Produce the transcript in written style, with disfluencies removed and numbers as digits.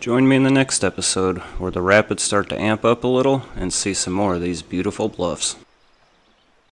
Join me in the next episode where the rapids start to amp up a little and see some more of these beautiful bluffs.